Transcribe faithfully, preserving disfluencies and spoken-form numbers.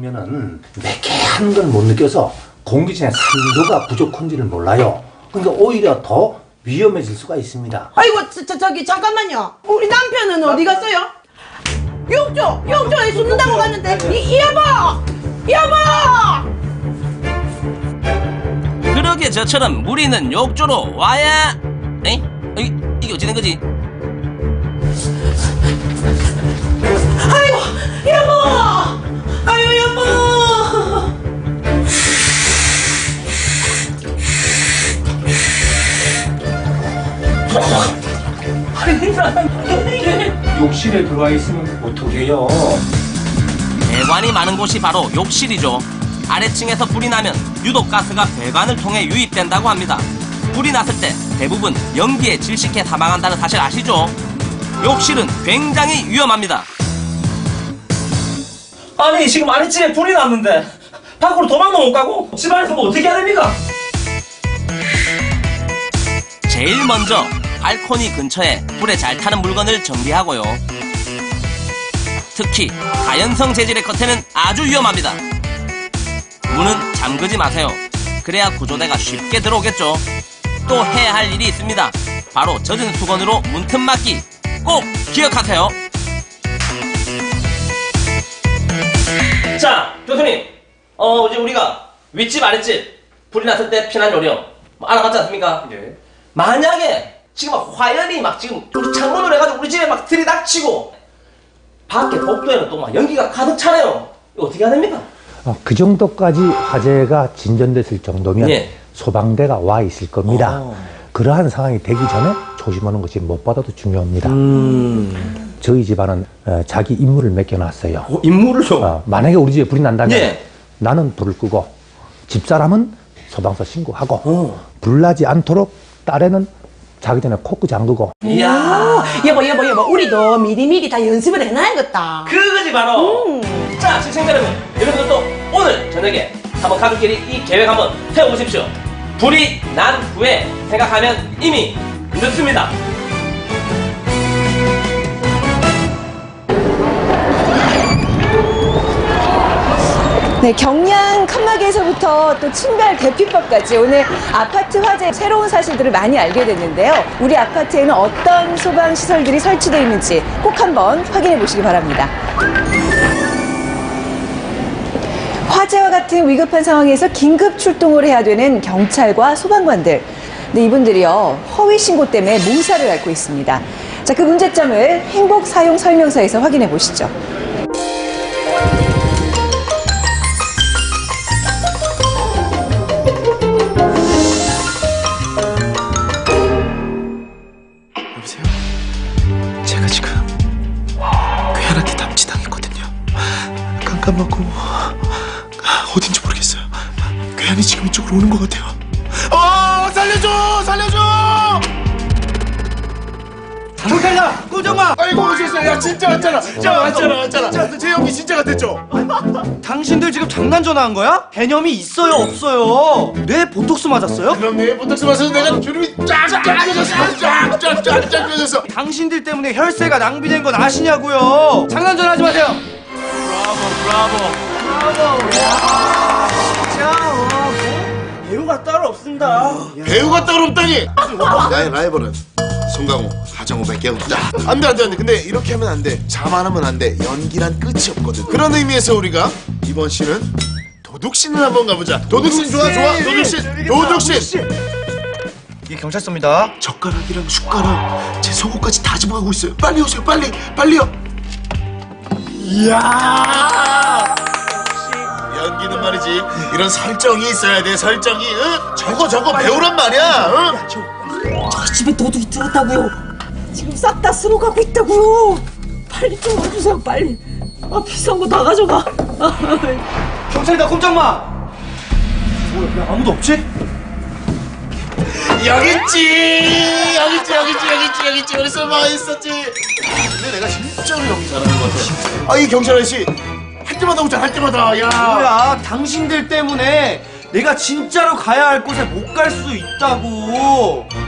보면은 매캐한 건 못 느껴서 공기층의 산소가 부족한지를 몰라요. 그러니까 오히려 더 위험해질 수가 있습니다. 아이고 저, 저, 저기 잠깐만요. 우리 남편은 어디 갔어요? 욕조! 욕조에 숨는다고 갔는데 이, 이 여보! 여보! 그러게 저처럼 무리는 욕조로 와야 에이? 에이? 이게 어찌 된 거지? 아이고! 여보! 아유 여보! 욕실에 들어와 있으면 어떡해요? 배관이 많은 곳이 바로 욕실이죠. 아래층에서 불이 나면 유독 가스가 배관을 통해 유입된다고 합니다. 불이 났을 때 대부분 연기에 질식해 사망한다는 사실 아시죠? 욕실은 굉장히 위험합니다. 아니 지금 아래층에 불이 났는데 밖으로 도망도 못 가고 집 안에서 뭐 어떻게 해야 됩니까? 제일 먼저 발코니 근처에 불에 잘 타는 물건을 정비하고요. 특히 가연성 재질의 커튼은 아주 위험합니다. 문은 잠그지 마세요. 그래야 구조대가 쉽게 들어오겠죠. 또 해야 할 일이 있습니다. 바로 젖은 수건으로 문틈 막기. 꼭 기억하세요. 자, 교수님. 어, 이제 우리가 윗집, 아랫집 불이 났을 때 피난 요령 뭐 알아봤지 않습니까? 네. 만약에 지금 막 화열이 막 지금 우리 창문으로 해가지고 우리 집에 막 들이닥치고 밖에 복도에는 또 막 연기가 가득 차네요. 이거 어떻게 해야 됩니까? 어, 그 정도까지 화재가 진전됐을 정도면 예. 소방대가 와 있을 겁니다. 오. 그러한 상황이 되기 전에 조심하는 것이 무엇보다도 중요합니다. 음. 저희 집안은 어, 자기 임무를 맡겨놨어요. 어, 임무를요? 어, 만약에 우리 집에 불이 난다면 예. 나는 불을 끄고 집사람은 소방서 신고하고 오. 불나지 않도록 딸에는 자기 전에 코끄 잠그고. 이야, 여보, 여보, 여보, 우리도 미리미리 다 연습을 해놔야겠다. 그거지, 바로. 음. 자, 시청자 여러분, 여러분들도 오늘 저녁에 한번 가족끼리 이 계획 한번 세워보십시오. 불이 난 후에 생각하면 이미 늦습니다. 네, 경량 칸막이에서부터 또 침발 대피법까지 오늘 아파트 화재 새로운 사실들을 많이 알게 됐는데요. 우리 아파트에는 어떤 소방시설들이 설치되어 있는지 꼭 한번 확인해 보시기 바랍니다. 화재와 같은 위급한 상황에서 긴급 출동을 해야 되는 경찰과 소방관들. 근데 이분들이요, 허위 신고 때문에 몸살을 앓고 있습니다. 자, 그 문제점을 행복사용설명서에서 확인해 보시죠. 깜깜하고 어딘지 모르겠어요. 괴한이 지금 이쪽으로 오는 것 같아요. 어, 살려줘! 살려줘! 경찰이다! 꼬정아! 아이고 오셨어요. 야 진짜 왔잖아. 진짜 왔잖아. 왔잖아. 제 연기 진짜 같았죠? 당신들 지금 장난 전화한 거야? 개념이 있어요 없어요? 뇌 보톡스 맞았어요? 그럼 뇌 보톡스 맞아서 내가 주름이 쫙쫙 쫙쫙 쫙쫙 쫙쫙 당신들 때문에 혈세가 낭비된 건 아시냐고요. 장난 전화하지 마세요. 브라보! 브라보! 와, 진짜! 와, 배우가 따로 없습니다. 배우가 따로 없다니! 나의 라이벌은 송강호, 하정우 밖에 없다. 안 돼, 안 돼, 안 돼. 근데 이렇게 하면 안 돼. 자만하면 안 돼. 연기란 끝이 없거든. 그런 의미에서 우리가 이번 시는 도둑신을 한번 가보자. 도둑신 좋아, 좋아. 도둑신! 도둑신! 이게 경찰서입니다. 젓가락이랑 숟가락, 제 속옷까지 다 집어가고 있어요. 빨리 오세요, 빨리! 빨리요! 이야 연기는 말이지 이런 설정이 있어야 돼. 설정이 응? 저거 저거 배우란 말이야. 응? 저, 저 집에 도둑이 들었다고요. 지금 싹 다 쓸어가고 있다고요. 빨리 좀 와주세요 빨리. 아 비싼 거 다 가져가. 경찰이다 꼼짝마. 뭐야 왜 아무도 없지? 여기 있지 여기 있지 여기 있지 여기 있지 여기 있지 우리 설마 있었지. 근데 내가 진짜로 연기 잘하는 것 같아. 아 이 경찰 아저씨 할 때마다 오자 할 때마다. 야 뭐야 당신들 때문에 내가 진짜로 가야 할 곳에 못 갈 수 있다고.